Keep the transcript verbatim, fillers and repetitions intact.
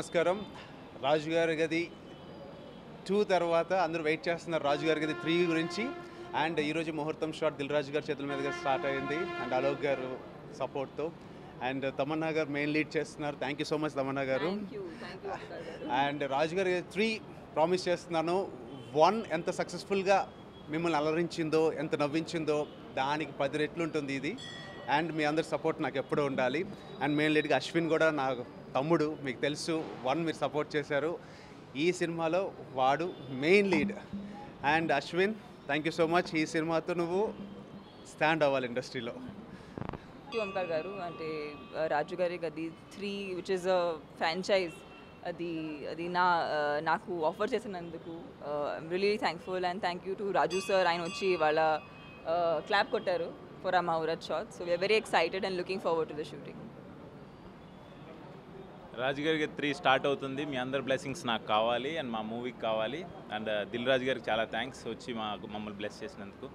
నమస్కారం. రాజు గారి గది టూ తర్వాత అందరూ వెయిట్ చేస్తున్నారు రాజు గారి గది త్రీ గురించి. అండ్ ఈరోజు ముహూర్తం షాట్ దిల్ రాజు గారి చేతుల మీదుగా స్టార్ట్ అయ్యింది అండ్ అలోక్ గారు సపోర్ట్తో, అండ్ తమన్నా గారు మెయిన్ లీడ్ చేస్తున్నారు. Thank you so much Tamannaah గారు. అండ్ రాజు గారి త్రీ ప్రామిస్ చేస్తున్నాను, వన్ ఎంత సక్సెస్ఫుల్గా మిమ్మల్ని అలరించిందో, ఎంత నవ్వించిందో దానికి పది రెట్లు ఉంటుంది ఇది. అండ్ మీ అందరి సపోర్ట్ నాకు ఎప్పుడూ ఉండాలి. అండ్ మెయిన్ లీడ్గా అశ్విన్ కూడా నా తమ్ముడు, మీకు తెలుసు. వన్ మీరు సపోర్ట్ చేశారు, ఈ సినిమాలో వాడు main lead. And Ashwin, thank you so much. ఈ సినిమాతో నువ్వు స్టాండ్ అవ్వాలి ఇండస్ట్రీలో. ఓంకార్ గారు అంటే Raju Gari Gadhi three which is a franchise, అది అది నా నాకు ఆఫర్ చేసినందుకు I'm really thankful. And thank you to Raju sir, ఆయన వచ్చి వాళ్ళ క్లాప్ కొట్టారు ఫర్ ఆ muhurat shot. So we're very excited and looking forward to the shooting. Raju గారికి త్రీ స్టార్ట్ అవుతుంది, మీ అందరి బ్లెస్సింగ్స్ నాకు కావాలి అండ్ మా మూవీకి కావాలి. అండ్ దిల్ రాజు గారికి చాలా థ్యాంక్స్ వచ్చి మాకు మమ్మల్ని బ్లెస్ చేసినందుకు.